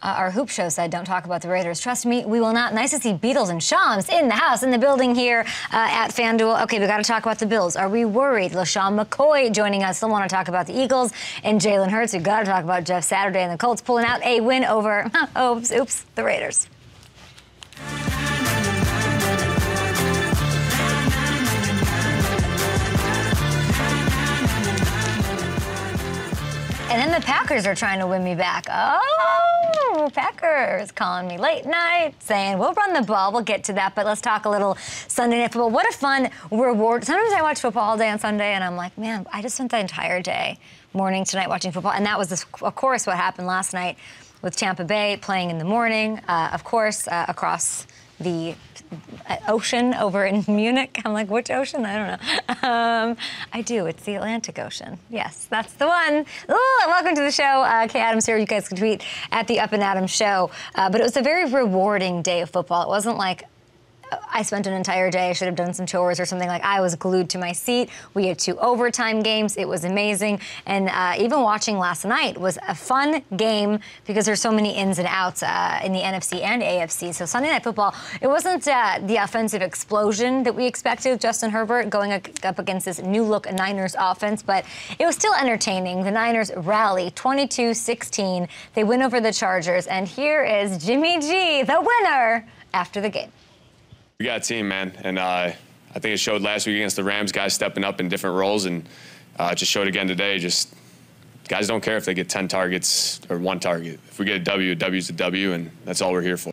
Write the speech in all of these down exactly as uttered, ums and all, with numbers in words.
Uh, our hoop show said, don't talk about the Raiders. Trust me, we will not. Nice to see Beatles and Shams in the house, in the building here uh, at FanDuel. Okay, we got to talk about the Bills. Are we worried? LeSean McCoy joining us. Still want to talk about the Eagles and Jalen Hurts. We've got to talk about Jeff Saturday and the Colts pulling out a win over, huh, oops, oops, the Raiders. And then the Packers are trying to win me back. Oh, Packers calling me late night, saying, we'll run the ball. We'll get to that. But let's talk a little Sunday Night Football. What a fun reward. Sometimes I watch football all day on Sunday, and I'm like, man, I just spent the entire day, morning to night, watching football. And that was, this, of course, what happened last night with Tampa Bay playing in the morning, uh, of course, uh, across the ocean over in Munich. I'm like, which ocean? I don't know. Um, I do. It's the Atlantic Ocean. Yes, that's the one. Ooh, welcome to the show. Uh, Kay Adams here. You guys can tweet at the Up and Adams Show. Uh, but it was a very rewarding day of football. It wasn't like I spent an entire day. I should have done some chores or something. Like, I was glued to my seat. We had two overtime games. It was amazing. And uh, even watching last night was a fun game because there's so many ins and outs uh, in the N F C and A F C. So Sunday Night Football, it wasn't uh, the offensive explosion that we expected. Justin Herbert going up against this new-look Niners offense, but it was still entertaining. The Niners rally twenty-two sixteen. They win over the Chargers. And here is Jimmy G, the winner, after the game. We got a team, man, and uh, I think it showed last week against the Rams, guys stepping up in different roles, and uh, just showed again today. Just guys don't care if they get ten targets or one target. If we get a W, a W's a W, and that's all we're here for.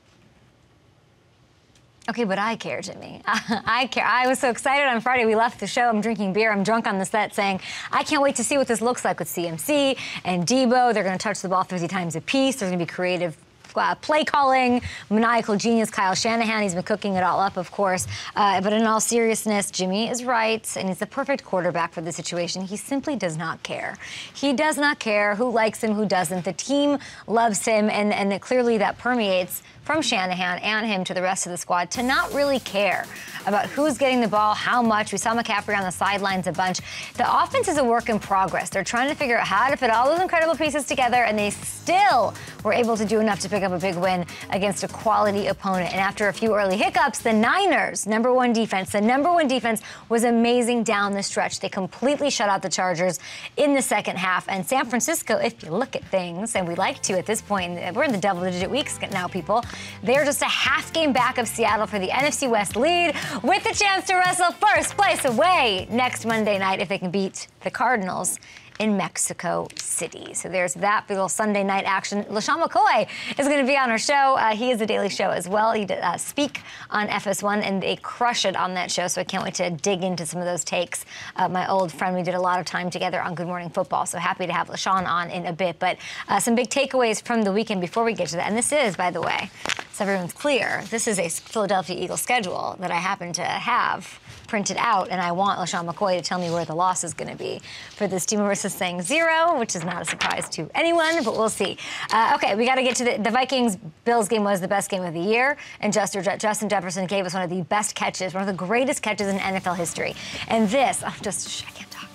Okay, but I care, Jimmy. I care. I was so excited on Friday. We left the show. I'm drinking beer. I'm drunk on the set saying, I can't wait to see what this looks like with C M C and Debo. They're going to touch the ball fifty times apiece. There's going to be creative Uh, play calling, maniacal genius Kyle Shanahan. He's been cooking it all up, of course. Uh, but in all seriousness, Jimmy is right, and he's the perfect quarterback for the situation. He simply does not care. He does not care who likes him, who doesn't. The team loves him, and, and it, clearly that permeates from Shanahan and him to the rest of the squad to not really care about who's getting the ball, how much. We saw McCaffrey on the sidelines a bunch. The offense is a work in progress. They're trying to figure out how to fit all those incredible pieces together, and they still were able to do enough to pick up a big win against a quality opponent. And after a few early hiccups, the Niners, number one defense, the number one defense was amazing down the stretch. They completely shut out the Chargers in the second half. And San Francisco, if you look at things, and we like to at this point, we're in the double-digit weeks now, people. They're just a half game back of Seattle for the N F C West lead with the chance to wrestle first place away next Monday night if they can beat the Cardinals in Mexico City. So there's that little Sunday night action. LeSean McCoy is going to be on our show. Uh, he is the Daily Show as well. He did uh, speak on F S one, and they crush it on that show, so I can't wait to dig into some of those takes. Uh, my old friend, we did a lot of time together on Good Morning Football, so happy to have LeSean on in a bit. But uh, some big takeaways from the weekend before we get to that. And this is, by the way, so everyone's clear, this is a Philadelphia Eagles schedule that I happen to have printed out, and I want LeSean McCoy to tell me where the loss is going to be for this team versus saying zero, which is not a surprise to anyone, but we'll see. Uh, okay, we got to get to the, the Vikings-Bills game was the best game of the year, and Justin, Justin Jefferson gave us one of the best catches, one of the greatest catches in N F L history. And this, I'm just, I can't talk.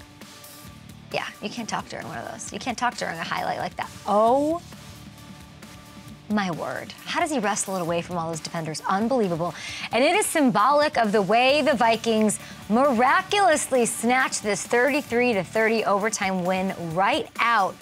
Yeah, you can't talk during one of those. You can't talk during a highlight like that. Oh, my word. How does he wrestle it away from all those defenders? Unbelievable. And it is symbolic of the way the Vikings miraculously snatched this thirty-three to thirty overtime win right out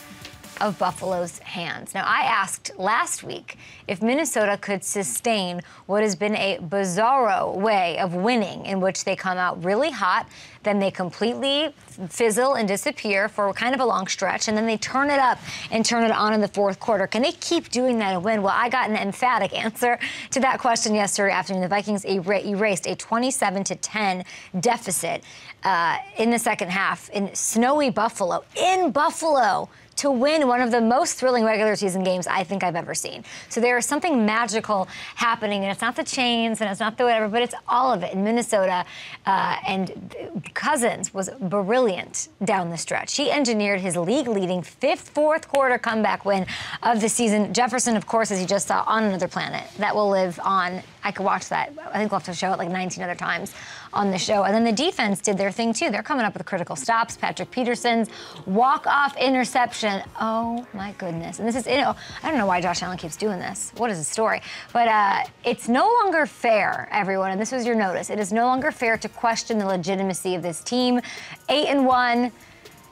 of Buffalo's hands. Now, I asked last week if Minnesota could sustain what has been a bizarro way of winning, in which they come out really hot, then they completely fizzle and disappear for kind of a long stretch, and then they turn it up and turn it on in the fourth quarter. Can they keep doing that and win? Well, I got an emphatic answer to that question yesterday afternoon. The Vikings erased a twenty-seven to ten deficit uh, in the second half in snowy Buffalo, in Buffalo, to win one of the most thrilling regular season games I think I've ever seen. So there is something magical happening, and it's not the chains, and it's not the whatever, but it's all of it in Minnesota. Uh, and Cousins was brilliant down the stretch. He engineered his league-leading fifth fourth quarter comeback win of the season. Jefferson, of course, as you just saw, on another planet that will live on I could watch that. I think we'll have to show it like nineteen other times on the show. And then the defense did their thing, too. They're coming up with critical stops. Patrick Peterson's walk-off interception. Oh, my goodness. And this is, you know, I don't know why Josh Allen keeps doing this. What is the story? But uh, it's no longer fair, everyone, and this was your notice. It is no longer fair to question the legitimacy of this team. Eight and one.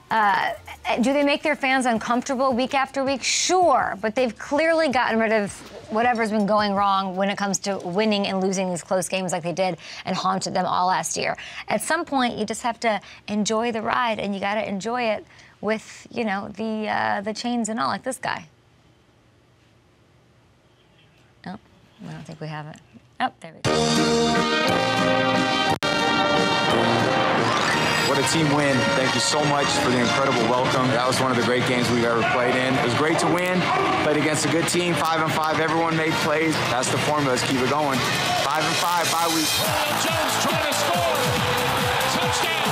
Uh, do they make their fans uncomfortable week after week? Sure, but they've clearly gotten rid of whatever's been going wrong when it comes to winning and losing these close games like they did and haunted them all last year. At some point, you just have to enjoy the ride, and you got to enjoy it with, you know, the uh, the chains and all, like this guy. Oh, I don't think we have it. Oh, there we go. What a team win. Thank you so much for the incredible welcome. That was one of the great games we've ever played in. It was great to win. Played against a good team, five and five. Everyone made plays. That's the formula. Let's keep it going. Five and five, bye week. Jones trying to score. Touchdown.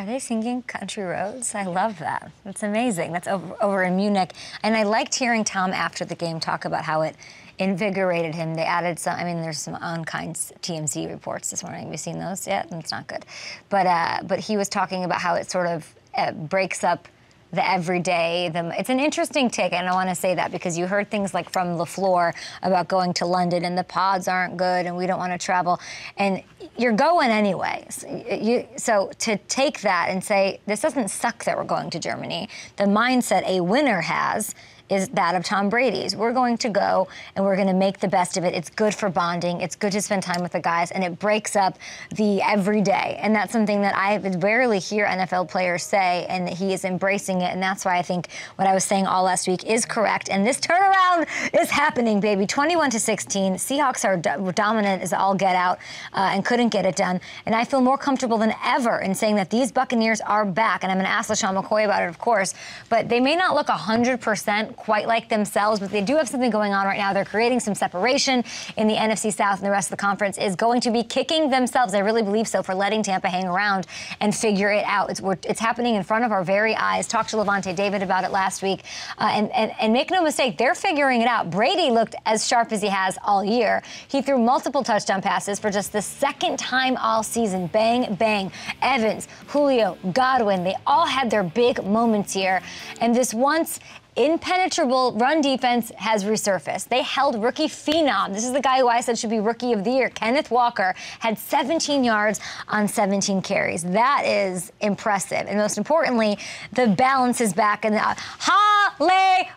Are they singing Country Roads? I love that. That's amazing. That's over, over in Munich. And I liked hearing Tom after the game talk about how it invigorated him. They added some, I mean, there's some unkind T M Z reports this morning. Have you seen those yet? It's not good. But, uh, but he was talking about how it sort of uh, breaks up the everyday. The, it's an interesting take, and I want to say that because you heard things like from LaFleur about going to London and the pods aren't good and we don't want to travel. And you're going anyway. So, you, so to take that and say, this doesn't suck that we're going to Germany. The mindset a winner has is that of Tom Brady's. We're going to go and we're going to make the best of it. It's good for bonding. It's good to spend time with the guys, and it breaks up the everyday. And that's something that I rarely hear N F L players say, and he is embracing it. And that's why I think what I was saying all last week is correct. And this turnaround is happening, baby. twenty-one to sixteen. Seahawks are do dominant as all get out uh, and couldn't get it done. And I feel more comfortable than ever in saying that these Buccaneers are back. And I'm going to ask LeSean McCoy about it, of course. But they may not look one hundred percent quite like themselves, but they do have something going on right now. They're creating some separation in the N F C South, and the rest of the conference is going to be kicking themselves, I really believe so, for letting Tampa hang around and figure it out. It's, we're, it's happening in front of our very eyes. Talked to Levante David about it last week. Uh, and, and, and make no mistake, they're figuring it out. Brady looked as sharp as he has all year. He threw multiple touchdown passes for just the second time all season. Bang, bang. Evans, Julio, Godwin, they all had their big moments here. And this once impenetrable run defense has resurfaced. They held rookie phenom. This is the guy who I said should be rookie of the year. Kenneth Walker had seventeen yards on seventeen carries. That is impressive. And most importantly, the balance is back. And uh,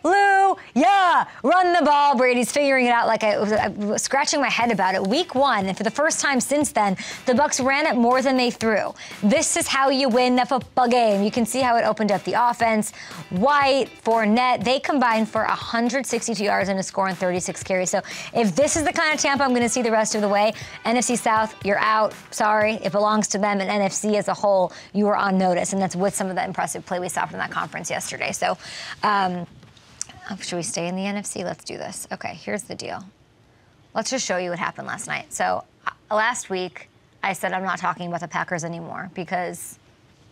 hallelujah! Run the ball. Brady's figuring it out. Like I was, I was scratching my head about it. Week one, and for the first time since then, the Bucks ran it more than they threw. This is how you win the football game. You can see how it opened up the offense. White, Fournette, they combined for one hundred sixty-two yards and a score on thirty-six carries. So if this is the kind of Tampa I'm going to see the rest of the way, N F C South, you're out. Sorry, it belongs to them. And N F C as a whole, you are on notice. And that's with some of the impressive play we saw from that conference yesterday. So um, should we stay in the N F C? Let's do this. Okay, here's the deal. Let's just show you what happened last night. So uh, last week, I said I'm not talking about the Packers anymore because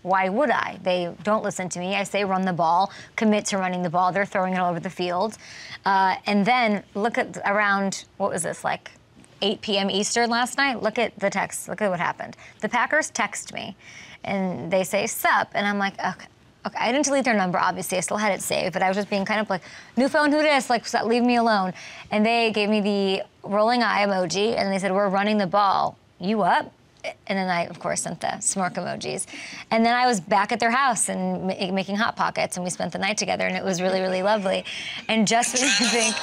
why would I? They don't listen to me. I say run the ball, commit to running the ball. They're throwing it all over the field. Uh, and then look at around, what was this, like eight p m Eastern last night? Look at the text. Look at what happened. The Packers text me, and they say, sup. And I'm like, okay. Okay, I didn't delete their number, obviously. I still had it saved, but I was just being kind of like, new phone, who dis? Like, leave me alone. And they gave me the rolling eye emoji, and they said, we're running the ball. You up? And then I, of course, sent the smirk emojis. And then I was back at their house and ma making Hot Pockets, and we spent the night together, and it was really, really lovely. And just when you think...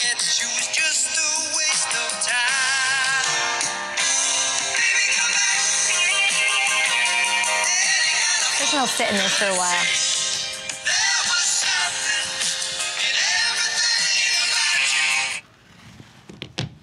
I think I'll sit in this for a while.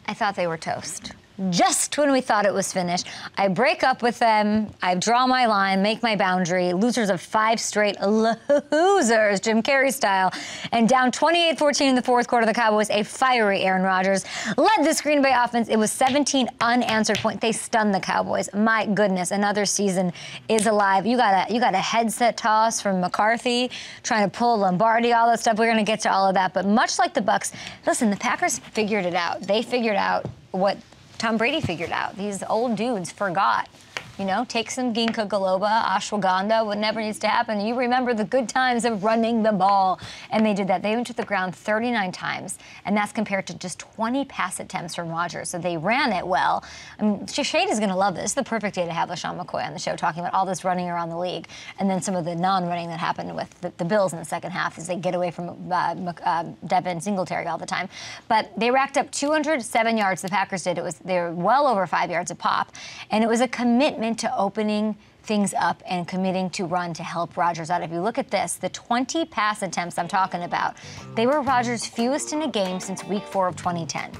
I thought they were toast. Just when we thought it was finished. I break up with them. I draw my line, make my boundary. Losers of five straight, losers, Jim Carrey style. And down twenty-eight fourteen in the fourth quarter, the Cowboys, a fiery Aaron Rodgers, led this Green Bay offense. It was seventeen unanswered points. They stunned the Cowboys. My goodness, another season is alive. You got a, you got a headset toss from McCarthy, trying to pull Lombardi, all that stuff. We're going to get to all of that. But much like the Bucs, listen, the Packers figured it out. They figured out what Tom Brady figured out. These old dudes forgot. You know, take some ginkgo biloba, ashwagandha, whatever needs to happen. You remember the good times of running the ball. And they did that. They went to the ground thirty-nine times. And that's compared to just twenty pass attempts from Rodgers. So they ran it well. I mean, Shade is going to love this. This is the perfect day to have LeSean McCoy on the show talking about all this running around the league. And then some of the non-running that happened with the, the Bills in the second half as they get away from uh, uh, Devin Singletary all the time. But they racked up two hundred seven yards, the Packers did. It was, they were well over five yards a pop. And it was a commitment to opening things up and committing to run to help Rodgers out. If you look at this, the twenty pass attempts I'm talking about, they were Rodgers' fewest in a game since week four of twenty ten.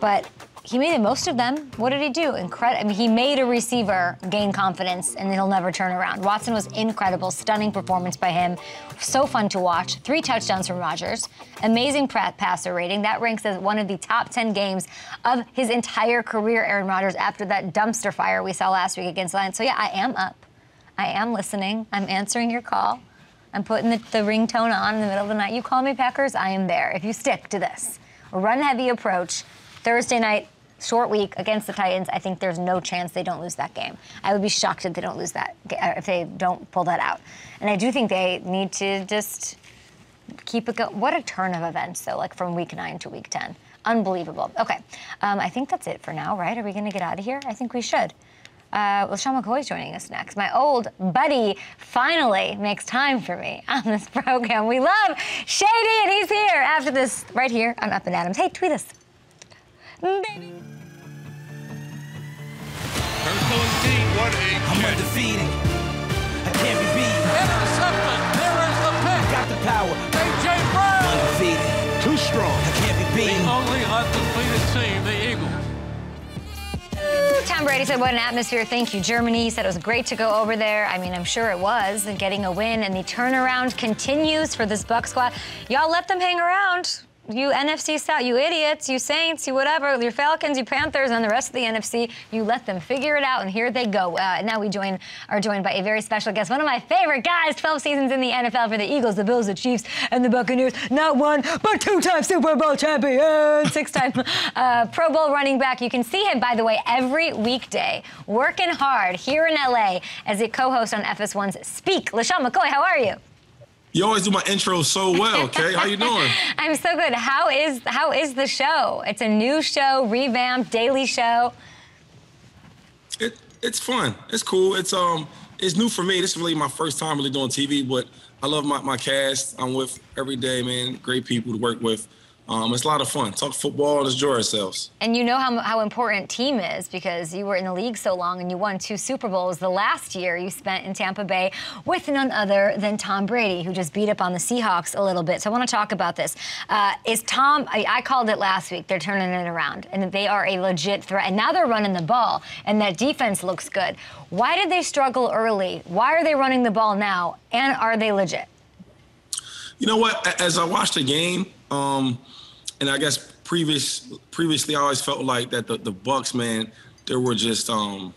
But he made the most of them. What did he do? Incredible. I mean, he made a receiver gain confidence, and he'll never turn around. Watson was incredible, stunning performance by him. So fun to watch. Three touchdowns from Rodgers. Amazing passer rating. That ranks as one of the top ten games of his entire career, Aaron Rodgers, after that dumpster fire we saw last week against Lions. So, yeah, I am up. I am listening. I'm answering your call. I'm putting the, the ringtone on in the middle of the night. You call me, Packers, I am there. If you stick to this run-heavy approach, Thursday night, short week against the Titans, I think there's no chance they don't lose that game. I would be shocked if they don't lose that, if they don't pull that out. And I do think they need to just keep it going. What a turn of events, though, like from week nine to week ten. Unbelievable. Okay, um, I think that's it for now, right? Are we going to get out of here? I think we should. Uh, LeSean McCoy's joining us next. My old buddy finally makes time for me on this program. We love Shady, and he's here after this right here on Up and Adams. Hey, tweet us. Baby. What a I'm undefeated. I can't be beat. Interception. There is the pick. Got the power. A J Brown. Undefeated. Too strong. I can't be beat. The only undefeated team, the Eagles. Ooh, Tom Brady said, what an atmosphere. Thank you, Germany. He said it was great to go over there. I mean, I'm sure it was. And getting a win. And the turnaround continues for this Bucs squad. Y'all let them hang around. You N F C South, you idiots, you Saints, you whatever, your Falcons, you Panthers, and the rest of the N F C, you let them figure it out, and here they go. Uh, now we join are joined by a very special guest, one of my favorite guys, twelve seasons in the N F L for the Eagles, the Bills, the Chiefs, and the Buccaneers. Not one, but two-time Super Bowl champion, six-time uh, Pro Bowl running back. You can see him, by the way, every weekday, working hard here in L A as a co-host on F S one's Speak. LeSean McCoy, how are you? You always do my intro so well, Kay. How you doing? I'm so good. How is how is the show? It's a new show, revamped, daily show. It it's fun. It's cool. It's um it's new for me. This is really my first time really doing T V, but I love my, my cast. I'm with every day, man. Great people to work with. Um, it's a lot of fun. Talk football and enjoy ourselves. And you know how, how important team is because you were in the league so long and you won two Super Bowls. The last year you spent in Tampa Bay with none other than Tom Brady, who just beat up on the Seahawks a little bit. So I want to talk about this. Uh, is Tom, I, I called it last week, they're turning it around. And they are a legit threat. And now they're running the ball. And that defense looks good. Why did they struggle early? Why are they running the ball now? And are they legit? You know what? As I watched the game, um, and I guess previous, previously, I always felt like that the, the Bucs, man, they were just, um,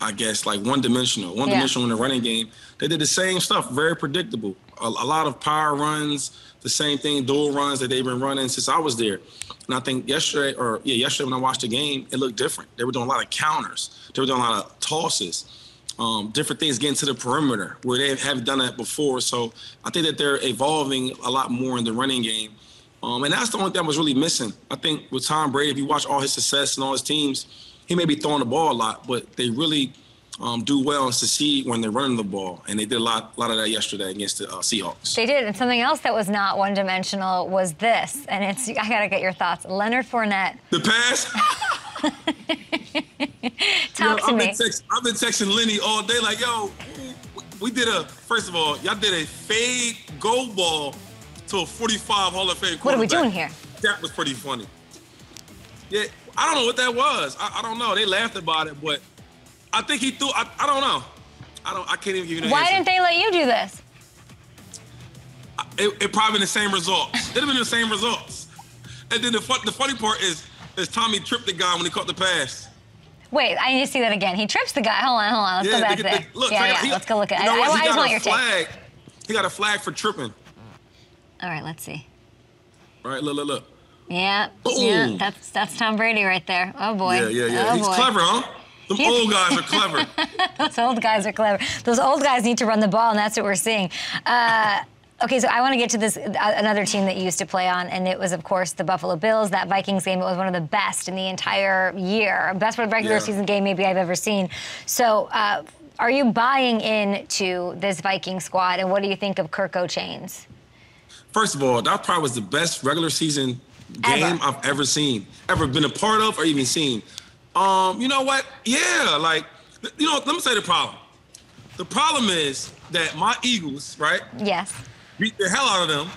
I guess, like one-dimensional, one-dimensional yeah. in the running game. They did the same stuff, very predictable. A, a lot of power runs, the same thing, dual runs that they've been running since I was there. And I think yesterday, or yeah, yesterday when I watched the game, it looked different. They were doing a lot of counters. They were doing a lot of tosses. Um, different things getting to the perimeter where they have done that before. So I think that they're evolving a lot more in the running game. Um, and that's the only thing that was really missing. I think with Tom Brady, if you watch all his success and all his teams, he may be throwing the ball a lot, but they really um, do well and succeed when they're running the ball. And they did a lot, a lot of that yesterday against the uh, Seahawks. They did. And something else that was not one-dimensional was this. And it's I got to get your thoughts. Leonard Fournette. The pass? Talk you know, to I've me. Been text, I've been texting Lenny all day like, yo, we did a, first of all, y'all did a fade goal ball to a forty-five Hall of Fame quarterback. What are we doing here? That was pretty funny. Yeah, I don't know what that was. I, I don't know. They laughed about it, but I think he threw. I, I don't know. I don't. I can't even give you the answer. Why didn't they let you do this? It, it probably been the same results. It'd have been the same results. And then the fun, the funny part is is Tommy tripped the guy when he caught the pass. Wait, I need to see that again. He trips the guy. Hold on, hold on. Let's yeah, go back there. They, look, yeah, yeah. He, let's go look at it. You know I, I, I just want your flag. Take. He got a flag for tripping. All right, let's see. All right, look, look, look. Yeah, yeah, that's that's Tom Brady right there. Oh, boy. Yeah, yeah, yeah. Oh, he's boy. Clever, huh? Those old guys are clever. Those old guys are clever. Those old guys need to run the ball, and that's what we're seeing. Uh, okay, so I want to get to this uh, another team that you used to play on, and it was, of course, the Buffalo Bills. That Vikings game, it was one of the best in the entire year. Best regular yeah. season game maybe I've ever seen. So uh, are you buying into this Viking squad, and what do you think of Kirk Cousins? First of all, that probably was the best regular season game ever. I've ever seen, ever been a part of or even seen. Um, you know what? Yeah, like, you know, let me say the problem. The problem is that my Eagles, right? Yes. Beat the hell out of them,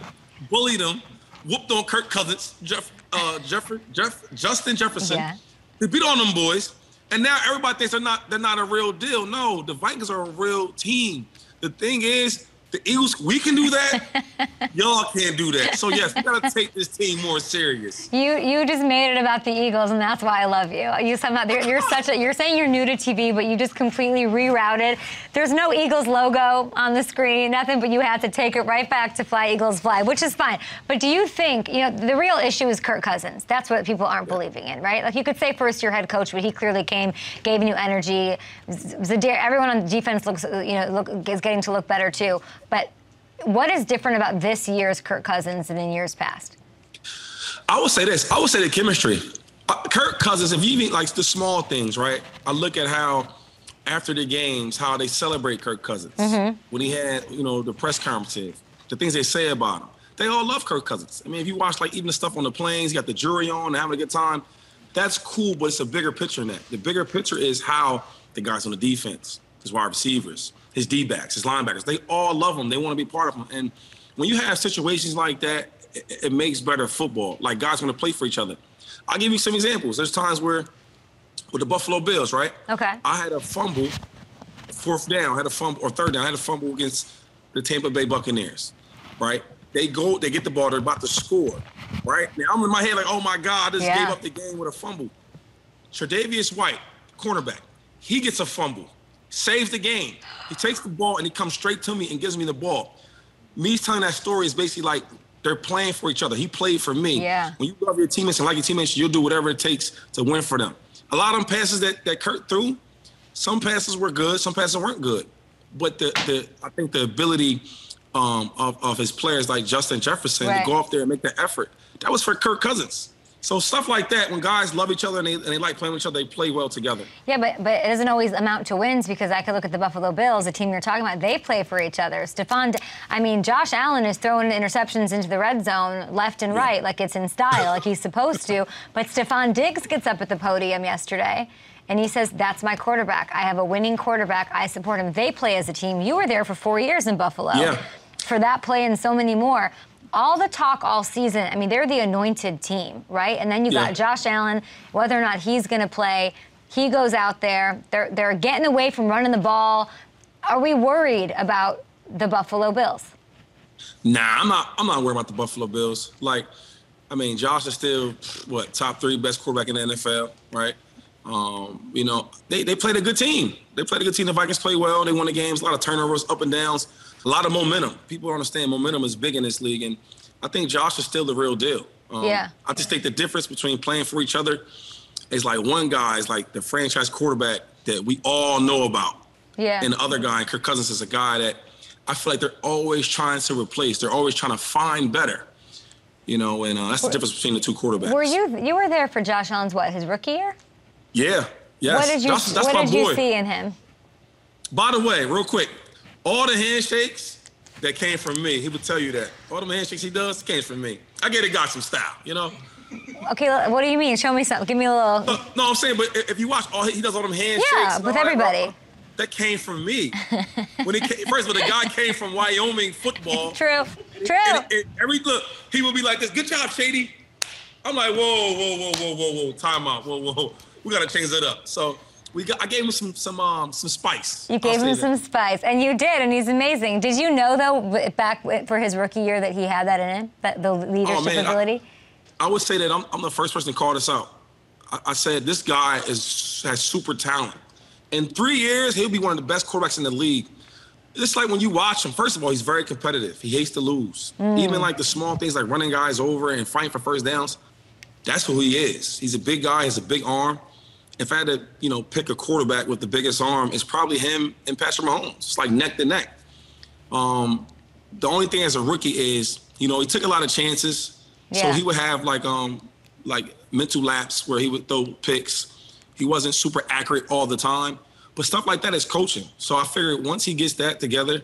bullied them, whooped on Kirk Cousins, Jeff, uh, Jeff, Jeff, Justin Jefferson. Yeah. They beat on them boys, and now everybody thinks they're not they're not a real deal. No, the Vikings are a real team. The thing is, the Eagles, we can do that. Y'all can't do that. So yes, we gotta take this team more serious. You you just made it about the Eagles, and that's why I love you. You somehow you're such a you're saying you're new to T V, but you just completely rerouted. There's no Eagles logo on the screen, nothing. But you had to take it right back to Fly Eagles Fly, which is fine. But do you think you know the real issue is Kirk Cousins? That's what people aren't yeah. believing in, right? Like you could say first year head coach, but he clearly came, gave new energy. Zadar, everyone on the defense looks you know look, is getting to look better too. But what is different about this year's Kirk Cousins than in years past? I would say this. I would say the chemistry. Uh, Kirk Cousins, if you mean like the small things, right? I look at how after the games, how they celebrate Kirk Cousins. Mm-hmm. When he had, you know, the press conferences, the things they say about him. They all love Kirk Cousins. I mean, if you watch like even the stuff on the planes, you got the jury on, they're having a good time. That's cool, but it's a bigger picture than that. The bigger picture is how the guys on the defense, his wide receivers, his D-backs, his linebackers, they all love him. They want to be part of him. And when you have situations like that, it, it makes better football. Like, guys want to play for each other. I'll give you some examples. There's times where, with the Buffalo Bills, right? Okay. I had a fumble, fourth down, I had a fumble, or third down, I had a fumble against the Tampa Bay Buccaneers, right? They go, they get the ball, they're about to score, right? Now, I'm in my head like, oh, my God, I just yeah. gave up the game with a fumble. Tre'Davious White, cornerback, he gets a fumble. Saves the game. He takes the ball and he comes straight to me and gives me the ball. Me telling that story is basically like they're playing for each other. He played for me. Yeah. When you love your teammates and like your teammates, you'll do whatever it takes to win for them. A lot of them passes that, that Kirk threw, some passes were good, some passes weren't good. But the, the I think the ability um, of, of his players like Justin Jefferson right. to go up there and make that effort, that was for Kirk Cousins. So stuff like that, when guys love each other and they, and they like playing with each other, they play well together. Yeah, but, but it doesn't always amount to wins because I could look at the Buffalo Bills, the team you're talking about, they play for each other. Stephon, I mean, Josh Allen is throwing interceptions into the red zone left and yeah. right like it's in style, like he's supposed to. But Stephon Diggs gets up at the podium yesterday and he says, that's my quarterback. I have a winning quarterback. I support him. They play as a team. You were there for four years in Buffalo yeah. for that play and so many more. All the talk all season, I mean, they're the anointed team, right? And then you yeah. got Josh Allen, whether or not he's going to play. He goes out there. They're, they're getting away from running the ball. Are we worried about the Buffalo Bills? Nah, I'm not, I'm not worried about the Buffalo Bills. Like, I mean, Josh is still, what, top three best quarterback in the N F L, right? Um, you know, they, they played a good team. They played a good team. The Vikings played well. They won the games. A lot of turnovers, up and downs. A lot of momentum. People don't understand momentum is big in this league, and I think Josh is still the real deal. Um, yeah. I just think the difference between playing for each other is like one guy is like the franchise quarterback that we all know about. Yeah. And the other guy, Kirk Cousins, is a guy that I feel like they're always trying to replace. They're always trying to find better. You know, and uh, that's the difference between the two quarterbacks. Were you you were there for Josh Allen's what, his rookie year? Yeah. Yes. What did you Josh, that's what my did boy. you see in him? By the way, real quick. All the handshakes that came from me, he would tell you that. All the handshakes he does came from me. I gave the guy some style, you know? Okay, what do you mean? Show me something. Give me a little... No, no I'm saying, but if you watch, all he does all them handshakes. Yeah, with everybody. That, that came from me. When he came, first of all, the guy came from Wyoming football. True, true. And it, it, every look, he would be like this, good job, Shady. I'm like, whoa, whoa, whoa, whoa, whoa, whoa, time out, whoa, whoa, whoa. We got to change that up. So We got, I gave him some some um some spice. You gave him that. some spice, and you did, and he's amazing. Did you know though, back for his rookie year, that he had that in him, that the leadership oh, man, ability? I, I would say that I'm I'm the first person to call this out. I, I said this guy is has super talent. In three years, he'll be one of the best quarterbacks in the league. It's like when you watch him, first of all, he's very competitive. He hates to lose. Mm. Even like the small things like running guys over and fighting for first downs, that's who he is. He's a big guy. He has a big arm. If I had to, you know, pick a quarterback with the biggest arm, it's probably him and Patrick Mahomes. It's like neck to neck. Um, the only thing as a rookie is, you know, he took a lot of chances. Yeah. So he would have like um, like mental laps where he would throw picks. He wasn't super accurate all the time. But stuff like that is coaching. So I figured once he gets that together,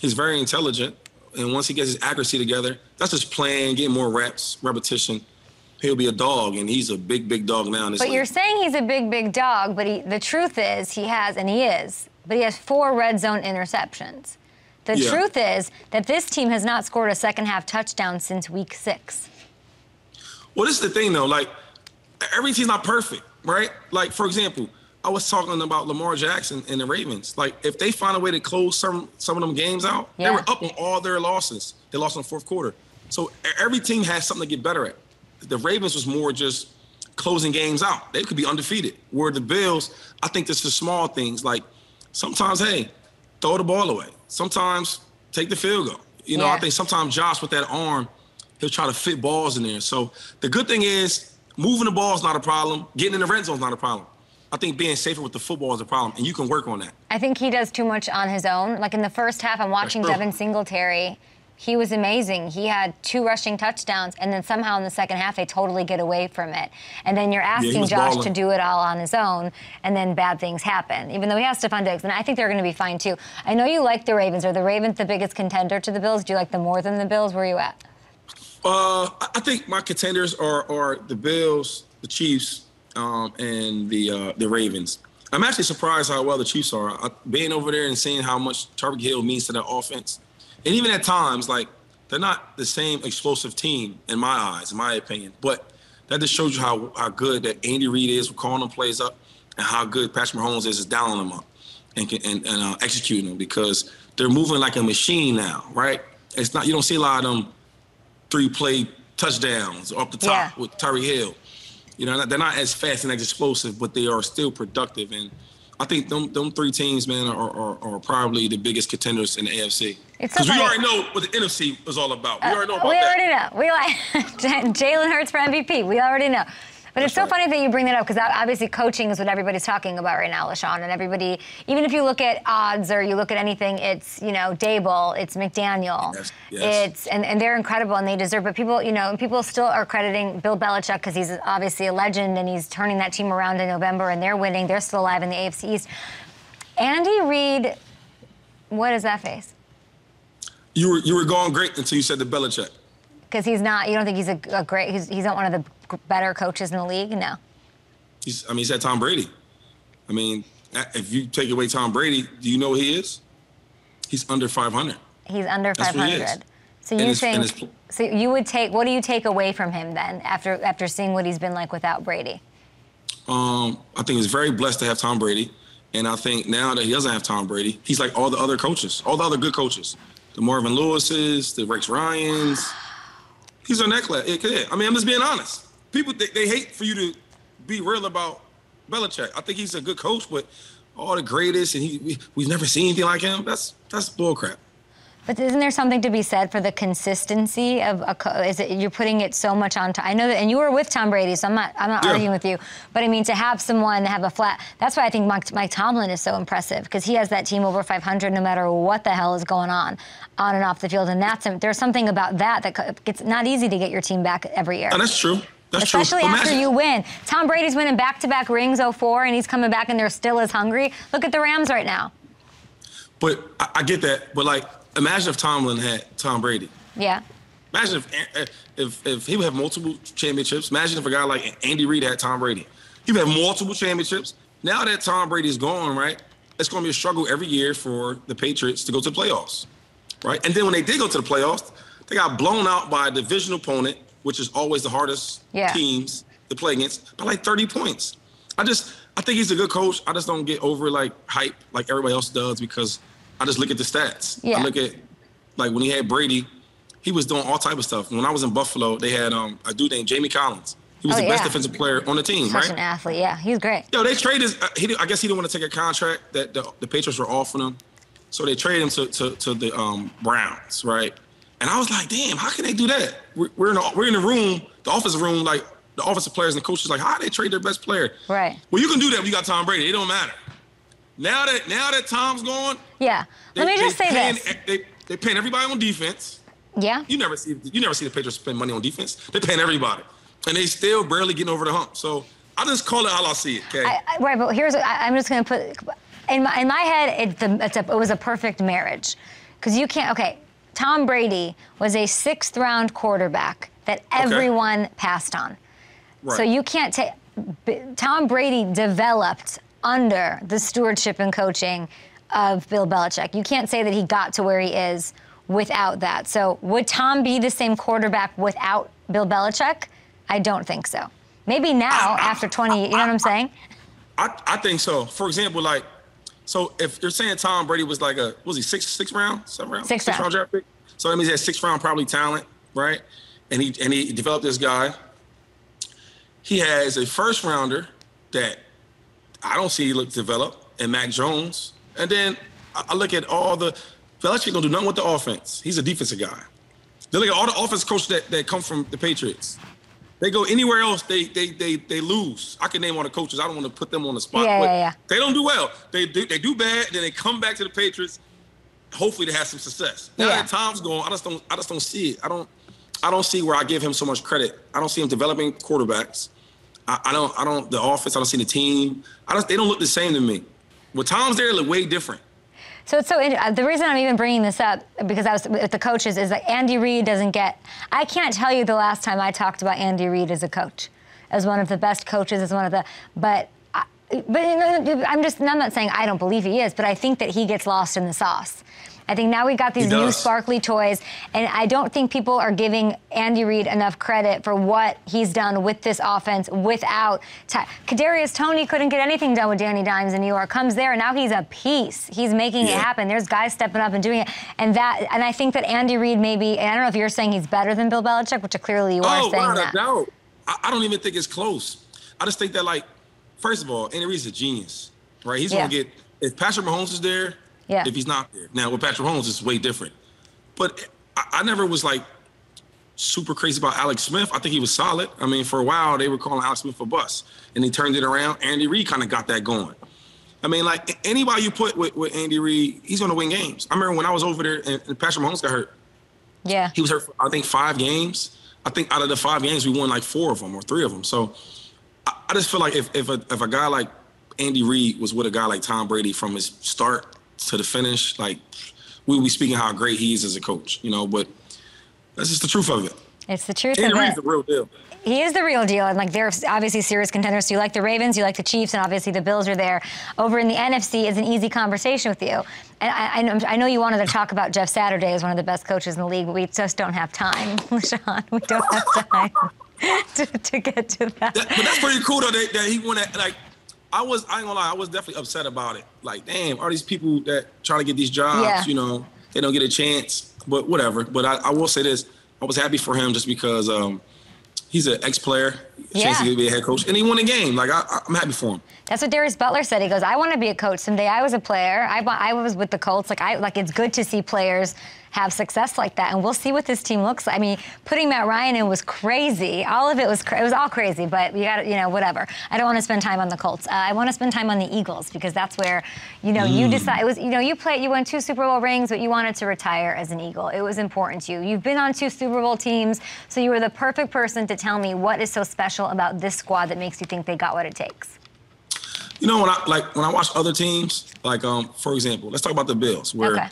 he's very intelligent. And once he gets his accuracy together, that's his plan, getting more reps, repetition. He'll be a dog, and he's a big, big dog now. But league. You're saying he's a big, big dog, but he, the truth is he has, and he is, but he has four red zone interceptions. The yeah. truth is that this team has not scored a second-half touchdown since week six. Well, this is the thing, though. Like, every team's not perfect, right? Like, for example, I was talking about Lamar Jackson and the Ravens. Like, if they find a way to close some, some of them games out, yeah. they were up on all their losses. They lost in the fourth quarter. So every team has something to get better at. The Ravens was more just closing games out. They could be undefeated. Where the Bills, I think this is small things. Like, sometimes, hey, throw the ball away. Sometimes take the field goal. You know, yeah. I think sometimes Josh with that arm, he'll try to fit balls in there. So the good thing is moving the ball is not a problem. Getting in the red zone is not a problem. I think being safer with the football is a problem, and you can work on that. I think he does too much on his own. Like, in the first half, I'm watching Devin Singletary. He was amazing. He had two rushing touchdowns, and then somehow in the second half, they totally get away from it. And then you're asking yeah, Josh balling. to do it all on his own, and then bad things happen, even though he has Stephon Diggs. And I think they're going to be fine, too. I know you like the Ravens. Are the Ravens the biggest contender to the Bills? Do you like them more than the Bills? Where are you at? Uh, I think my contenders are, are the Bills, the Chiefs, um, and the uh, the Ravens. I'm actually surprised how well the Chiefs are. I, being over there and seeing how much Tyreek Hill means to that offense. And even at times, like, they're not the same explosive team in my eyes, in my opinion. But that just shows you how, how good that Andy Reid is with calling them plays up and how good Patrick Mahomes is is dialing them up and can, and, and uh, executing them, because they're moving like a machine now, right? It's not, you don't see a lot of them three-play touchdowns up the top yeah. with Tyreek Hill. You know, they're not as fast and as explosive, but they are still productive. And I think them, them three teams, man, are, are, are probably the biggest contenders in the A F C. Because so we already know what the N F C is all about. Uh, we already know about we that. We already know. We like Jalen Hurts for M V P. We already know. But That's it's so right. funny that you bring that up, because obviously coaching is what everybody's talking about right now, LeSean. And everybody, even if you look at odds or you look at anything, it's, you know, Dable, it's McDaniel. Yes, yes. It's, and, and they're incredible and they deserve, but people, you know, people still are crediting Bill Belichick because he's obviously a legend and he's turning that team around in November and they're winning. They're still alive in the A F C East. Andy Reid, what is that face? You were, you were going great until you said the Belichick. Because he's not, you don't think he's a, a great, he's, he's not one of the better coaches in the league? No. He's, I mean, he's had Tom Brady. I mean, if you take away Tom Brady, do you know what he is? He's under five hundred. He's under five hundred. So you think, so you would take, what do you take away from him then after after seeing what he's been like without Brady? Um, I think he's very blessed to have Tom Brady. And I think now that he doesn't have Tom Brady, he's like all the other coaches, all the other good coaches. The Marvin Lewis's, the Rex Ryans. He's on that class. Yeah, I mean, I'm just being honest. People, they, they hate for you to be real about Belichick. I think he's a good coach, but all the greatest, and he, we, we've never seen anything like him. That's that's bullcrap. But isn't there something to be said for the consistency of a co is it, you're putting it so much on time? I know that, and you were with Tom Brady, so I'm not I'm not yeah. arguing with you. But I mean, to have someone have a flat, that's why I think Mike, Mike Tomlin is so impressive, because he has that team over five hundred no matter what the hell is going on, on and off the field. And that's there's something about that that it's not easy to get your team back every year. Oh, that's true. That's Especially true. after Imagine. you win. Tom Brady's winning back-to-back rings oh four, and he's coming back, and they're still as hungry. Look at the Rams right now. But I, I get that, but like. Imagine if Tomlin had Tom Brady. Yeah. Imagine if, if if he would have multiple championships. Imagine if a guy like Andy Reid had Tom Brady. He would have multiple championships. Now that Tom Brady's gone, right, it's going to be a struggle every year for the Patriots to go to the playoffs, right? And then when they did go to the playoffs, they got blown out by a divisional opponent, which is always the hardest yeah. teams to play against, by like thirty points. I just, I think he's a good coach. I just don't get over like hype like everybody else does because I just look at the stats. Yeah. I look at like when he had Brady, he was doing all type of stuff. When I was in Buffalo, they had um, a dude named Jamie Collins. He was oh, the yeah. best defensive player on the team, Such right? Such an athlete, yeah. He's great. Yo, they traded uh, – he, I guess he didn't want to take a contract that the, the Patriots were offering him. So they traded him to, to, to the um, Browns, right? And I was like, damn, how can they do that? We're, we're, in, a, we're in the room, the office room, like the offensive players and the coaches, like how do they trade their best player? Right. Well, you can do that when you got Tom Brady. It don't matter. Now that now that Tom's gone – Yeah. Let they, me just say paying, this. They, they're paying everybody on defense. Yeah. You never see you never see the Patriots spend money on defense. They're paying everybody. And they still barely getting over the hump. So I just call it how I see it, okay? I, I, right, but here's, I, I'm just going to put, in my, in my head, it, the, it's a, it was a perfect marriage. Because you can't, okay, Tom Brady was a sixth-round quarterback that everyone okay. passed on. Right. So you can't take, Tom Brady developed under the stewardship and coaching of Bill Belichick. You can't say that he got to where he is without that. So would Tom be the same quarterback without Bill Belichick? I don't think so. Maybe now, I, I, after twenty, I, I, you know what I'm saying? I, I think so. For example, like, so if you're saying Tom Brady was like a, what was he, six, six round, seven round? Six, six round. round draft pick. So that means he had six round probably talent, right? And he and he developed this guy. He has a first rounder that I don't see look develop, and Mac Jones. And then I, I look at all the, Belichick don't do nothing with the offense. He's a defensive guy. They look at all the offense coaches that, that come from the Patriots. They go anywhere else, they they they they lose. I can name all the coaches. I don't want to put them on the spot. Yeah, but yeah, yeah. They don't do well. They do they do bad. Then they come back to the Patriots. Hopefully, they have some success. Now yeah. that Tom's gone, I just don't I just don't see it. I don't I don't see where I give him so much credit. I don't see him developing quarterbacks. I, I don't I don't the offense. I don't see the team. I don't. They don't look the same to me. When Tom's there, they look way different. So it's so interesting. The reason I'm even bringing this up, because I was with the coaches, is that Andy Reid doesn't get. I can't tell you the last time I talked about Andy Reid as a coach, as one of the best coaches, as one of the. But, I, but I'm just. I'm not saying I don't believe he is, but I think that he gets lost in the sauce. I think now we've got these new sparkly toys, and I don't think people are giving Andy Reid enough credit for what he's done with this offense without Ty. Kadarius Toney couldn't get anything done with Danny Dimes in New York. Comes there, and now he's a piece. He's making yeah. it happen. There's guys stepping up and doing it, and that. And I think that Andy Reid maybe. And I don't know if you're saying he's better than Bill Belichick, which clearly you oh, are saying that. No, I, I don't even think it's close. I just think that, like, first of all, Andy Reid's a genius, right? He's yeah. gonna get if Patrick Mahomes is there. Yeah. If he's not there. Now, with Patrick Mahomes, it's way different. But I, I never was, like, super crazy about Alex Smith. I think he was solid. I mean, for a while, they were calling Alex Smith a bust. And he turned it around. Andy Reid kind of got that going. I mean, like, anybody you put with, with Andy Reid, he's going to win games. I remember when I was over there and, and Patrick Mahomes got hurt. Yeah. He was hurt for, I think, five games. I think out of the five games, we won, like, four of them or three of them. So I, I just feel like if, if, a, if a guy like Andy Reid was with a guy like Tom Brady from his start – to the finish, like, we'll be speaking how great he is as a coach, you know, but that's just the truth of it. It's the truth Andy of it. Reid's the real deal. He is the real deal, and, like, they're obviously serious contenders. So you like the Ravens, you like the Chiefs, and obviously the Bills are there. Over in the N F C is an easy conversation with you. And I, I, know, I know you wanted to talk about Jeff Saturday as one of the best coaches in the league, but we just don't have time, LeSean. We don't have time to, to get to that. that. But that's pretty cool, though, that, that he won that, like, I was, I ain't gonna lie, I was definitely upset about it. Like, damn, all these people that trying to get these jobs, yeah. you know, they don't get a chance, but whatever. But I, I will say this, I was happy for him just because um, he's an ex-player, yeah. chance to be a head coach, and he won a game. Like, I, I'm happy for him. That's what Darius Butler said. He goes, I want to be a coach someday. I was a player. I, I was with the Colts. Like, I, like, it's good to see players have success like that, and we'll see what this team looks like. I mean, putting Matt Ryan in was crazy. All of it was cra- it was all crazy, but you got, you know, whatever. I don't want to spend time on the Colts. Uh, I want to spend time on the Eagles, because that's where, you know, mm. you decide. It was, you know, you played, you won two Super Bowl rings, but you wanted to retire as an Eagle. It was important to you. You've been on two Super Bowl teams, so you were the perfect person to tell me what is so special about this squad that makes you think they got what it takes. You know, when I, like, when I watch other teams, like, um, for example, let's talk about the Bills, where okay.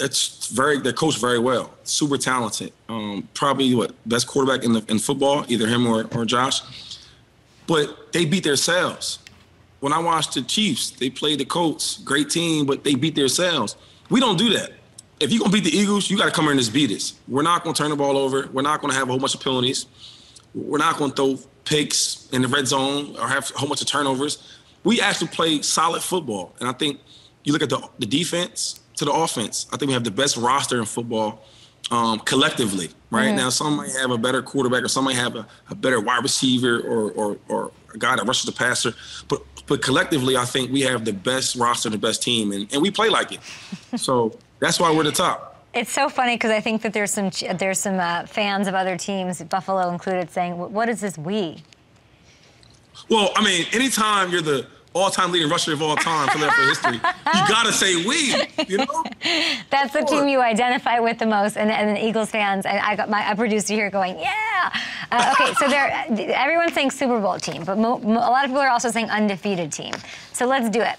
It's very. They're coached very well. Super talented. Um, probably what best quarterback in the in football, either him or, or Josh. But they beat themselves. When I watched the Chiefs, they played the Colts, great team, but they beat themselves. We don't do that. If you're gonna beat the Eagles, you got to come here and just beat us. We're not gonna turn the ball over. We're not gonna have a whole bunch of penalties. We're not gonna throw picks in the red zone or have a whole bunch of turnovers. we actually played solid football. And I think you look at the, the defense to the offense, I think we have the best roster in football um, collectively right yeah. now. Some might have a better quarterback or some might have a, a better wide receiver or, or, or a guy that rushes the passer. But but collectively, I think we have the best roster, the best team, and, and we play like it. So that's why we're the top. It's so funny because I think that there's some there's some uh, fans of other teams, Buffalo included, saying, "What is this we?" Well, I mean, anytime you're the all-time leading rusher of all time for NFL history, you gotta say we. You know, that's the team you identify with the most, and and the Eagles fans. And I got my producer here going, "Yeah." Uh, okay, so there, everyone's saying Super Bowl team, but mo mo a lot of people are also saying undefeated team. So let's do it.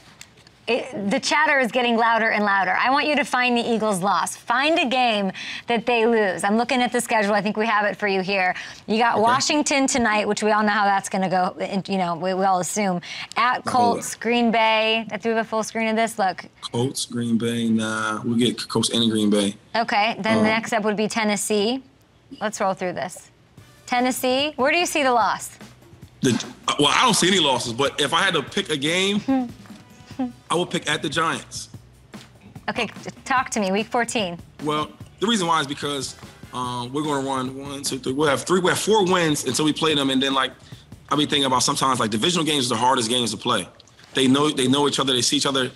It, the chatter is getting louder and louder. I want you to find the Eagles' loss. Find a game that they lose. I'm looking at the schedule. I think we have it for you here. You got okay. Washington tonight, which we all know how that's going to go. You know, we, we all assume. At Colts, Green Bay. I threw a full screen of this. Look. Colts, Green Bay. Nah, we'll get Colts and Green Bay. Okay. Then um, the next up would be Tennessee. Let's roll through this. Tennessee. Where do you see the loss? The, well, I don't see any losses, but if I had to pick a game... I would pick at the Giants. Okay, talk to me, week fourteen. Well, the reason why is because um, we're going to run one, two, three. We'll have three, we'll have four wins until we play them. And then, like, I'll be thinking about sometimes, like, divisional games are the hardest games to play. They know they know each other. They see each other,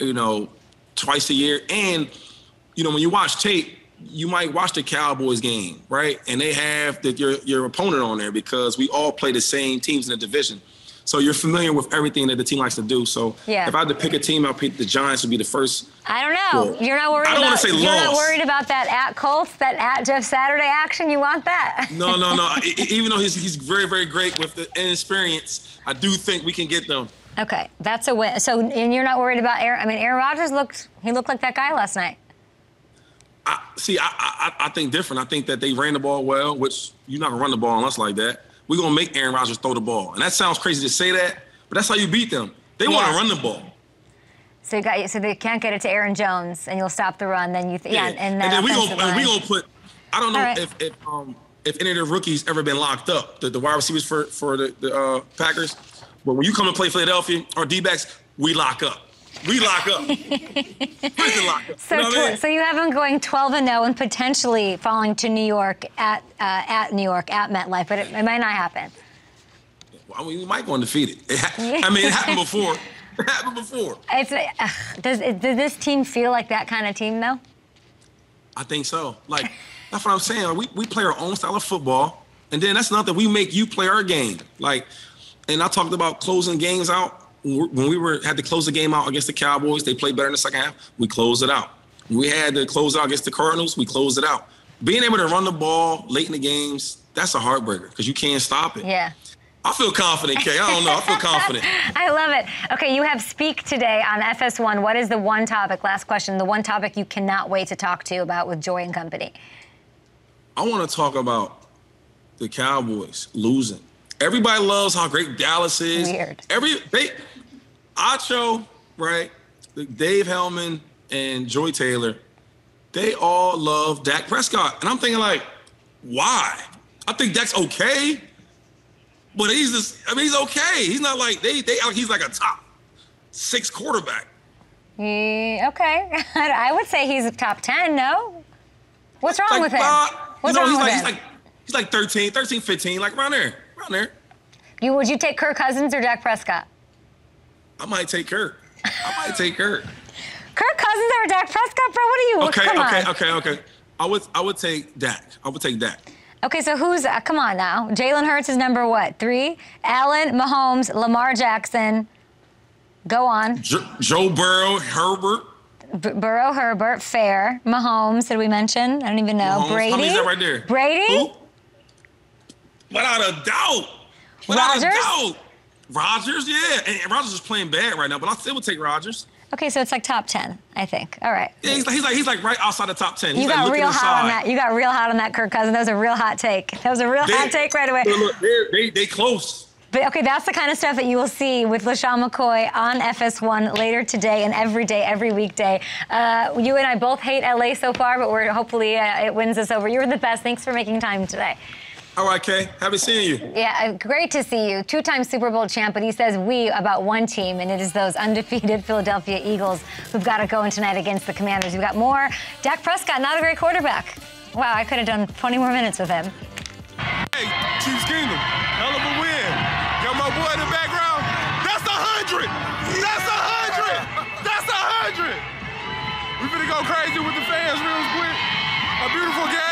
you know, twice a year. And, you know, when you watch tape, you might watch the Cowboys game, right? And they have the, your, your opponent on there because we all play the same teams in the division. So you're familiar with everything that the team likes to do. So yeah. if I had to pick a team, I'd pick the Giants would be the first. I don't know. Well, you're not worried. I don't about, want to say you're loss. You're not worried about that at Colts, that at Jeff Saturday action. You want that? No, no, no. I, even though he's he's very, very great with the inexperience, I do think we can get them. Okay, that's a win. So and you're not worried about Aaron. I mean, Aaron Rodgers looked he looked like that guy last night. I, see, I, I I think different. I think that they ran the ball well, which you're not gonna run the ball unless like that. We're going to make Aaron Rodgers throw the ball. And that sounds crazy to say that, but that's how you beat them. They yeah. want to run the ball. So you got, so they can't get it to Aaron Jones, and you'll stop the run. Then you th yeah. yeah, and, and then we're going to put – I don't know right. if if, um, if any of the rookies ever been locked up, the, the wide receivers for, for the, the uh, Packers. But when you come to play Philadelphia or D-backs, we lock up. We lock up. lock up. So, you know I mean? so you have them going twelve and oh and potentially falling to New York at uh, at New York at MetLife, but it, it might not happen. Well, I mean, we might go undefeated. It ha I mean, it happened before. It happened before. It's, uh, does, it, does this team feel like that kind of team though? I think so. Like that's what I'm saying. We we play our own style of football, and then that's nothing. We make you play our game. Like, and I talked about closing games out. When we were had to close the game out against the Cowboys, they played better in the second half. We closed it out. When we had to close out against the Cardinals, we closed it out. Being able to run the ball late in the games, that's a heartbreaker because you can't stop it. Yeah. I feel confident, Kay. I don't know. I feel confident. I love it. Okay, you have Speak today on F S one. What is the one topic, last question, the one topic you cannot wait to talk to about with Joy and company? I want to talk about the Cowboys losing. Everybody loves how great Dallas is. Weird. Every they, Acho, right? Dave Hellman and Joy Taylor, they all love Dak Prescott, and I'm thinking like, why? I think Dak's okay, but he's just—I mean, he's okay. He's not like they—they they, he's like a top six quarterback. Yeah, okay, I would say he's a top ten. No, what's wrong like, with him? Uh, what's you know, wrong he's with like, him? He's like he's like thirteen, thirteen, fifteen, like around there. Around there. You would you take Kirk Cousins or Dak Prescott? I might take Kirk. I might take Kirk. Kirk Cousins or Dak Prescott, bro? What are you? Okay, come okay, on. okay, okay. I would I would take Dak. I would take Dak. Okay, so who's uh, come on now? Jalen Hurts is number what? Three. Allen, Mahomes, Lamar Jackson. Go on. Jo Joe Burrow, Herbert. B Burrow, Herbert, fair. Mahomes, did we mention? I don't even know. Mahomes. Brady. How many is that right there? Brady. Who? Without a doubt. Without Rodgers? a doubt. Rodgers, yeah. And Rodgers is playing bad right now, but I still would take Rodgers. Okay, so it's like top ten, I think. All right. Yeah, he's like he's like, he's like right outside the top ten. He's you got like real hot on that. You got real hot on that, Kirk Cousins. That was a real hot take. That was a real they, hot take right away. Look, they're, they they close. But, okay, that's the kind of stuff that you will see with LeSean McCoy on F S one later today and every day, every weekday. Uh, you and I both hate L A so far, but we're hopefully uh, it wins us over. You're the best. Thanks for making time today. All right, Kay. Happy seeing you. Yeah, great to see you. Two-time Super Bowl champ, but he says we about one team, and it is those undefeated Philadelphia Eagles who've got it going tonight against the Commanders. We've got more. Dak Prescott, not a great quarterback. Wow, I could have done twenty more minutes with him. Hey, Chiefs Kingdom, hell of a win. Got my boy in the background. That's a hundred. That's a hundred. That's a hundred. We finna go crazy with the fans real quick. A beautiful game.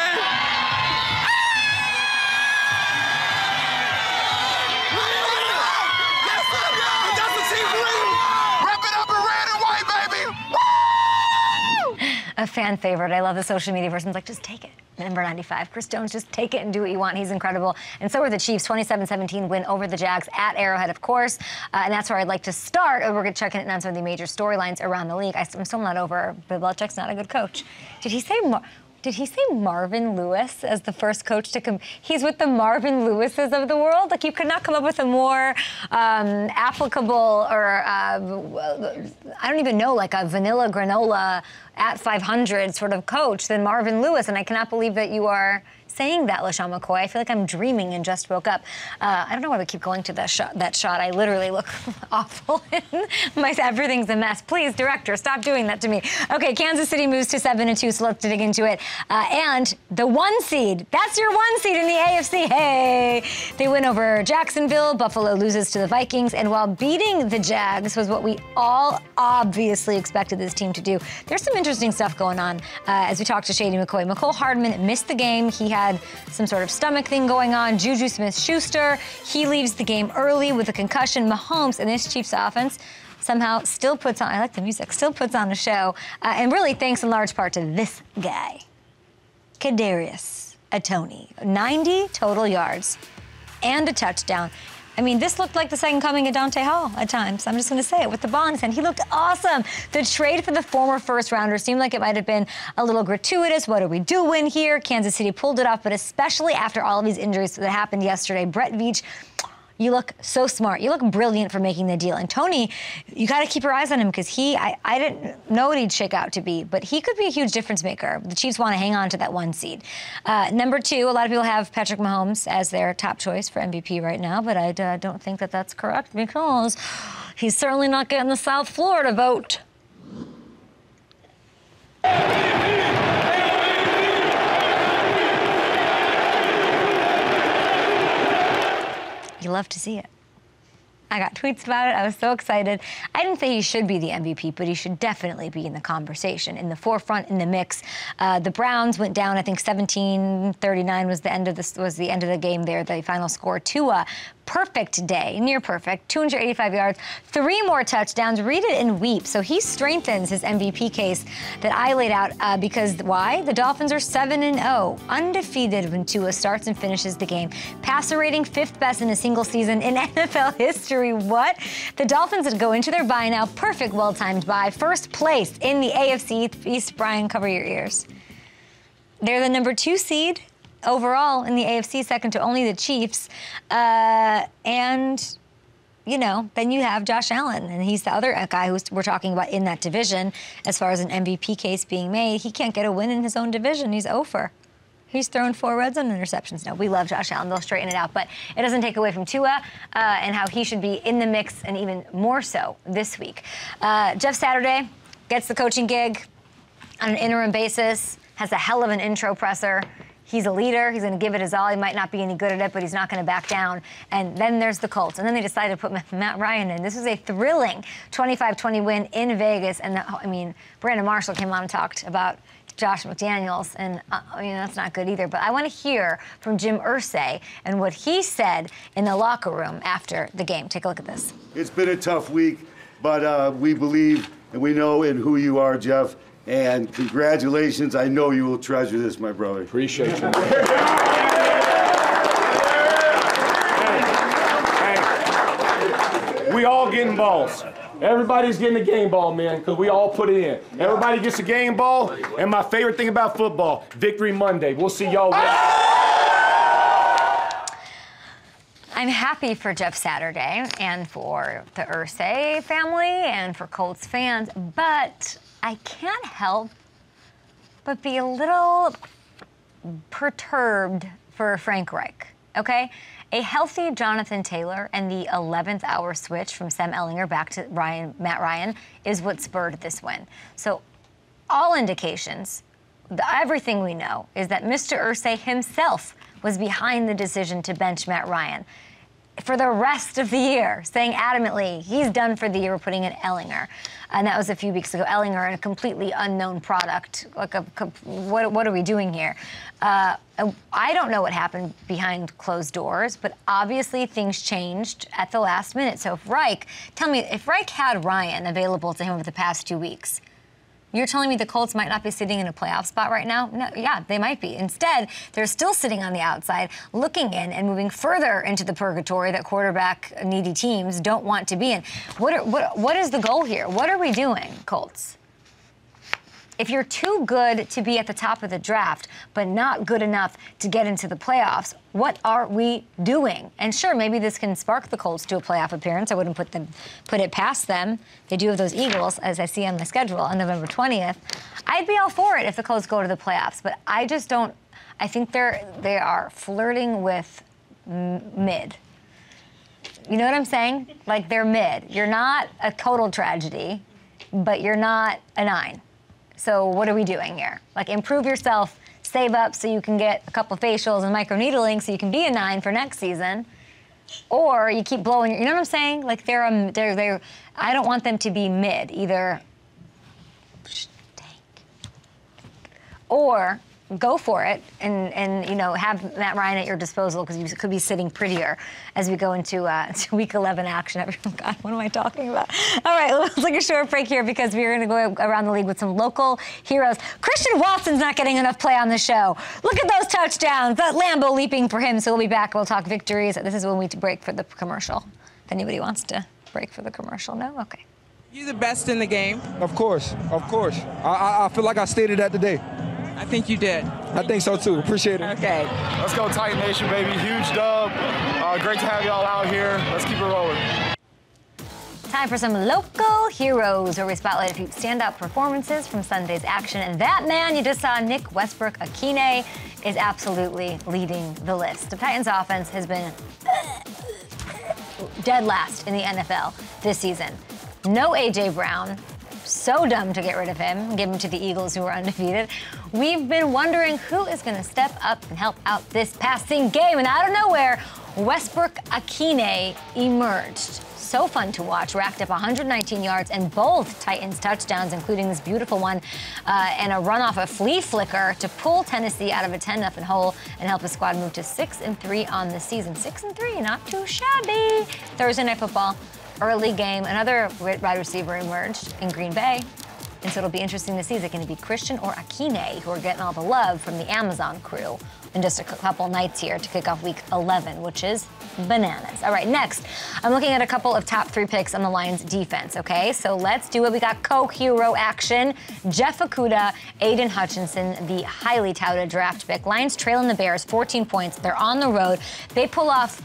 A fan favorite. I love the social media person's like, just take it. Number ninety-five, Chris Jones, just take it and do what you want. He's incredible. And so are the Chiefs. twenty-seven seventeen win over the Jags at Arrowhead, of course. Uh, and that's where I'd like to start. We're going to check in on some of the major storylines around the league. I'm still not over. Bill Belichick's not a good coach. Did he say more? Did he say Marvin Lewis as the first coach to come? He's with the Marvin Lewises of the world. Like, you could not come up with a more um, applicable or, uh, I don't even know, like a vanilla granola at five hundred sort of coach than Marvin Lewis. And I cannot believe that you are saying that, LeSean McCoy. I feel like I'm dreaming and just woke up. Uh, I don't know why we keep going to that shot. That shot. I literally look awful. My everything's a mess. Please, director, stop doing that to me. Okay, Kansas City moves to seven and two. So let's dig into it. Uh, and the one seed. That's your one seed in the A F C. Hey, they win over Jacksonville. Buffalo loses to the Vikings. And while beating the Jags was what we all obviously expected this team to do, there's some interesting stuff going on. Uh, as we talk to Shady McCoy, Mecole Hardman missed the game. He had some sort of stomach thing going on. Juju Smith-Schuster, he leaves the game early with a concussion. Mahomes and this Chiefs offense somehow still puts on, I like the music, still puts on a show, uh, and really thanks in large part to this guy, Kadarius Toney. ninety total yards and a touchdown. I mean, this looked like the second coming of Dante Hall at times. I'm just going to say it with the ball in his hand. He looked awesome. The trade for the former first-rounder seemed like it might have been a little gratuitous. What are we doing here? Kansas City pulled it off, but especially after all of these injuries that happened yesterday, Brett Veach, you look so smart. You look brilliant for making the deal. And Tony, you got to keep your eyes on him because he, I, I didn't know what he'd shake out to be, but he could be a huge difference maker. The Chiefs want to hang on to that one seed. Uh, number two, a lot of people have Patrick Mahomes as their top choice for M V P right now, but I uh, don't think that that's correct because he's certainly not getting the South Florida vote. You love to see it. I got tweets about it. I was so excited. I didn't say he should be the M V P, but he should definitely be in the conversation, in the forefront, in the mix. Uh, the Browns went down. I think seventeen thirty-nine was the end of this was the end of the game. There, the final score. Tua, perfect day, near perfect. two hundred eighty-five yards, three more touchdowns. Read it and weep. So he strengthens his M V P case that I laid out uh, because why? The Dolphins are seven and zero, undefeated when Tua starts and finishes the game. Passer rating fifth best in a single season in N F L history. What? The Dolphins would go into their bye now. Perfect, well-timed bye. First place in the A F C East. Brian, cover your ears. They're the number two seed overall in the A F C, second to only the Chiefs. Uh, and, you know, then you have Josh Allen, and he's the other guy who we're talking about in that division as far as an M V P case being made. He can't get a win in his own division. He's over. He's thrown four red zone interceptions. No, we love Josh Allen. They'll straighten it out. But it doesn't take away from Tua uh, and how he should be in the mix and even more so this week. Uh, Jeff Saturday gets the coaching gig on an interim basis, has a hell of an intro presser. He's a leader. He's going to give it his all. He might not be any good at it, but he's not going to back down. And then there's the Colts. And then they decided to put Matt Ryan in. This was a thrilling twenty-five twenty win in Vegas. And, the, I mean, Brandon Marshall came on and talked about Josh McDaniels, and uh, I mean, that's not good either. But I want to hear from Jim Irsay and what he said in the locker room after the game. Take a look at this. It's been a tough week, but uh, we believe and we know in who you are, Jeff. And congratulations. I know you will treasure this, my brother. Appreciate you. Hey, hey. We all getting balls. Everybody's getting a game ball, man, because we all put it in. Everybody gets a game ball, and my favorite thing about football, Victory Monday. We'll see y'all. I'm happy for Jeff Saturday and for the Irsay family and for Colts fans, but I can't help but be a little perturbed for Frank Reich. okay? A healthy Jonathan Taylor and the eleventh hour switch from Sam Ellinger back to Ryan, Matt Ryan is what spurred this win. So all indications, everything we know, is that Mister Irsay himself was behind the decision to bench Matt Ryan for the rest of the year, saying adamantly, he's done for the year, we're putting in Ellinger. And that was a few weeks ago. Ellinger, a completely unknown product. Like, a, what, what are we doing here? Uh, I don't know what happened behind closed doors, but obviously things changed at the last minute. So if Reich, tell me, if Reich had Ryan available to him over the past two weeks, you're telling me the Colts might not be sitting in a playoff spot right now? No, yeah, they might be. Instead, they're still sitting on the outside, looking in and moving further into the purgatory that quarterback-needy teams don't want to be in. What, are, what, what is the goal here? What are we doing, Colts? If you're too good to be at the top of the draft, but not good enough to get into the playoffs, what are we doing? And sure, maybe this can spark the Colts to a playoff appearance. I wouldn't put them, put it past them. They do have those Eagles, as I see on the schedule, on November twentieth. I'd be all for it if the Colts go to the playoffs, but I just don't. I think they're they are flirting with mid. You know what I'm saying? Like, they're mid. You're not a total tragedy, but you're not a nine. So what are we doing here? Like, improve yourself, save up so you can get a couple facials and microneedling so you can be a nine for next season, or you keep blowing. You know what I'm saying? Like, they're a, they're they're. I don't want them to be mid either. Or go for it and and you know, have Matt Ryan at your disposal, because you could be sitting prettier as we go into uh, week eleven action. God, what am I talking about? All right, let's take a short break here, because we're going to go around the league with some local heroes. Christian Watson's not getting enough play on the show. Look at those touchdowns. That Lambo leaping for him. So we'll be back. We'll talk victories. This is when we break for the commercial. If anybody wants to break for the commercial, no? Okay. You're the best in the game. Of course, of course. I, I, I feel like I stated that today. I think you did. I think so, too. Appreciate it. Okay. Let's go, Titan Nation, baby. Huge dub. Uh, great to have y'all out here. Let's keep it rolling. Time for some local heroes, where we spotlight a few standout performances from Sunday's action. And that man you just saw, Nick Westbrook-Ikhine, is absolutely leading the list. The Titans' offense has been dead last in the N F L this season. No A J Brown. So dumb to get rid of him and give him to the Eagles, who are undefeated. We've been wondering who is going to step up and help out this passing game. And out of nowhere, Westbrook-Ikhine emerged. So fun to watch. Racked up one hundred nineteen yards and both Titans touchdowns, including this beautiful one uh, and a run off a flea flicker to pull Tennessee out of a ten nothing hole and help the squad move to six and three on the season. six and three, not too shabby. Thursday Night Football. Early game, another wide receiver emerged in Green Bay, and so it'll be interesting to see. Is it going to be Christian or Ikhine, who are getting all the love from the Amazon crew in just a couple nights here to kick off week eleven, which is bananas. All right, next, I'm looking at a couple of top three picks on the Lions defense, okay? So let's do it. We got co-hero action. Jeff Okudah, Aiden Hutchinson, the highly touted draft pick. Lions trailing the Bears fourteen points. They're on the road. They pull off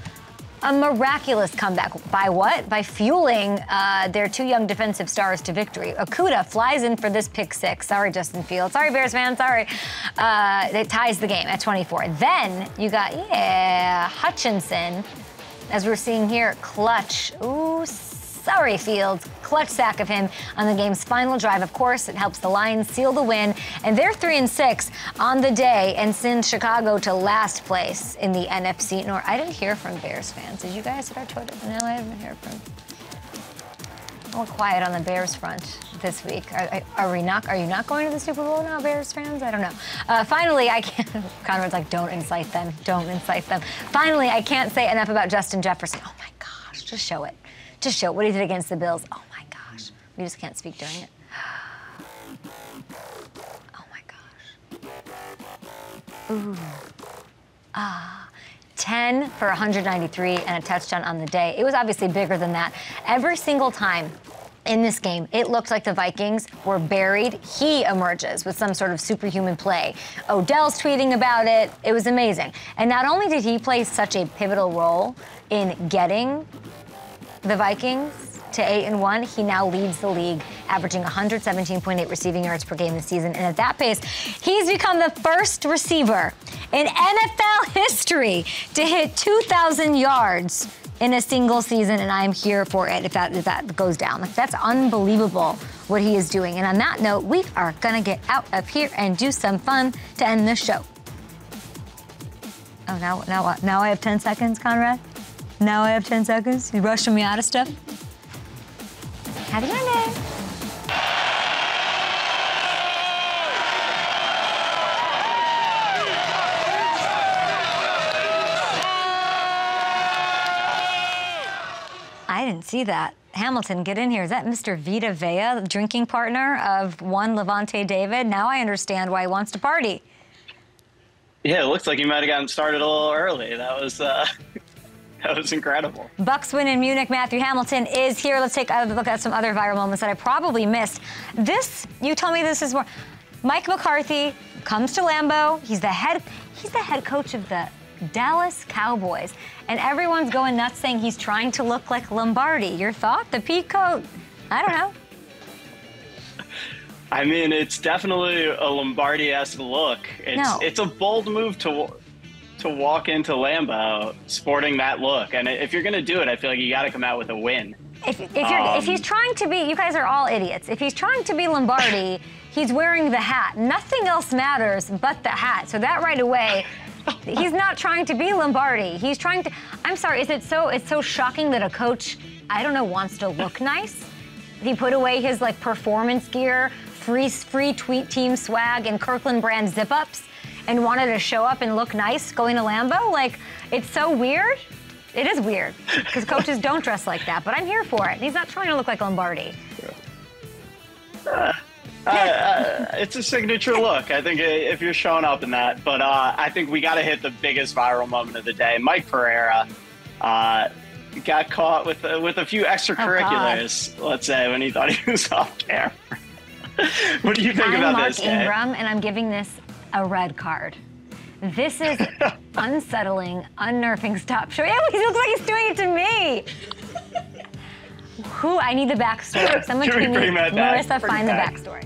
a miraculous comeback. By what? By fueling uh, their two young defensive stars to victory. Okudah flies in for this pick six. Sorry, Justin Fields. Sorry, Bears fans. Sorry. Uh, it ties the game at twenty-four. Then you got, yeah, Hutchinson, as we're seeing here, clutch. Ooh, sorry, Fields. Clutch sack of him on the game's final drive. Of course, it helps the Lions seal the win. And they're three and six on the day and send Chicago to last place in the N F C North. I didn't hear from Bears fans. Did you guys at our Twitter? No, I haven't heard from. All quiet on the Bears front this week. Are, are we not? Are you not going to the Super Bowl now, Bears fans? I don't know. Uh, finally, I can't. Conrad's like, don't incite them. Don't incite them. Finally, I can't say enough about Justin Jefferson. Oh my gosh! Just show it. Just show what he did against the Bills. Oh my gosh. We just can't speak during it. Oh my gosh. Ooh. Ah. ten for one hundred ninety-three and a touchdown on the day. It was obviously bigger than that. Every single time in this game, it looked like the Vikings were buried. He emerges with some sort of superhuman play. Odell's tweeting about it. It was amazing. And not only did he play such a pivotal role in getting the Vikings to eight and one. He now leads the league, averaging one hundred seventeen point eight receiving yards per game this season. And at that pace, he's become the first receiver in N F L history to hit two thousand yards in a single season, and I'm here for it if that, if that goes down. Like, that's unbelievable what he is doing. And on that note, we are gonna get out of here and do some fun to end the show. Oh, now, now, now I have ten seconds, Conrad? Now I have ten seconds? You rushing me out of stuff? Happy Monday. I didn't see that. Hamilton, get in here. Is that Mister Vita Vea, the drinking partner of one Levante David? Now I understand why he wants to party. Yeah, it looks like he might have gotten started a little early. That was uh, that was incredible. Bucks win in Munich. Matthew Hamilton is here. Let's take a look at some other viral moments that I probably missed. This, you told me this is more. Mike McCarthy comes to Lambeau. He's the head. He's the head coach of the Dallas Cowboys, and everyone's going nuts saying he's trying to look like Lombardi. Your thought? The pea coat? I don't know. I mean, it's definitely a Lombardi-esque look. It's, no. It's a bold move to to walk into Lambeau sporting that look, and if you're going to do it, I feel like you got to come out with a win. If, if, you're, um, if he's trying to be, you guys are all idiots. If he's trying to be Lombardi, he's wearing the hat. Nothing else matters but the hat. So that right away. He's not trying to be Lombardi. He's trying to, I'm sorry, is it so, it's so shocking that a coach, I don't know, wants to look nice? He put away his, like, performance gear, free, free tweet team swag, and Kirkland brand zip-ups, and wanted to show up and look nice going to Lambeau? Like, it's so weird. It is weird, because coaches don't dress like that, but I'm here for it. He's not trying to look like Lombardi. Uh. Uh, uh, it's a signature look, I think, if you're showing up in that. But uh, I think we got to hit the biggest viral moment of the day. Mike Pereira uh, got caught with uh, with a few extracurriculars, oh, let's say, when he thought he was off camera. What do you think I'm about Mark this? I'm Mark Ingram, Kay? And I'm giving this a red card. This is unsettling, unnerving stop. Show. Yeah, he looks like he's doing it to me. Who? I need the backstory. Someone can Marissa find the backstory.